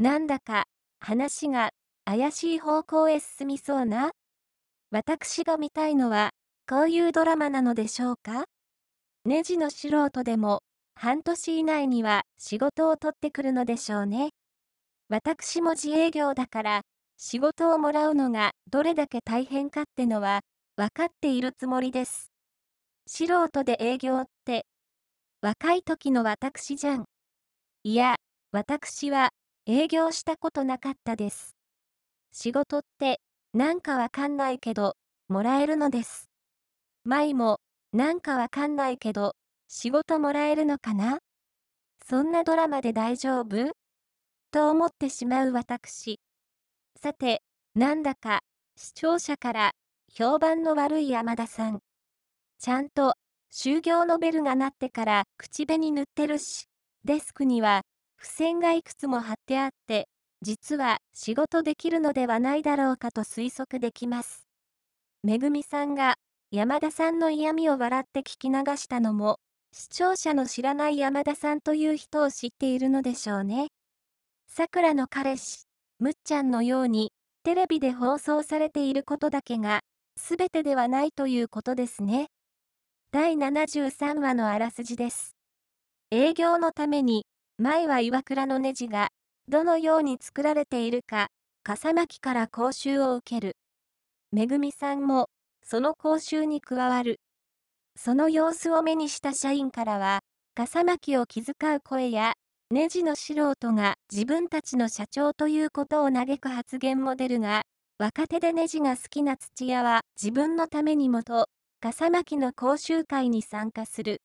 なんだか話が怪しい方向へ進みそうな。私が見たいのはこういうドラマなのでしょうか。ネジの素人でも半年以内には仕事を取ってくるのでしょうね。私も自営業だから仕事をもらうのがどれだけ大変かってのは分かっているつもりです。素人で営業って若い時の私じゃん。いや、私は営業したことなかったです。仕事ってなんかわかんないけどもらえるのです。舞もなんかわかんないけど仕事もらえるのかな？そんなドラマで大丈夫？と思ってしまう私。さて、なんだか視聴者から評判の悪い山田さん。ちゃんと終業のベルが鳴ってから口紅塗ってるし、デスクには付箋がいくつも貼ってあって、実は仕事できるのではないだろうかと推測できます。めぐみさんが山田さんの嫌味を笑って聞き流したのも、視聴者の知らない山田さんという人を知っているのでしょうね。さくらの彼氏、むっちゃんのようにテレビで放送されていることだけが全てではないということですね。第73話のあらすじです。営業のために、前は岩倉のネジが、どのように作られているか、笠巻から講習を受ける。めぐみさんも、その講習に加わる。その様子を目にした社員からは、笠巻を気遣う声や、ネジの素人が自分たちの社長ということを嘆く発言も出るが、若手でネジが好きな土屋は自分のためにもと、笠巻の講習会に参加する。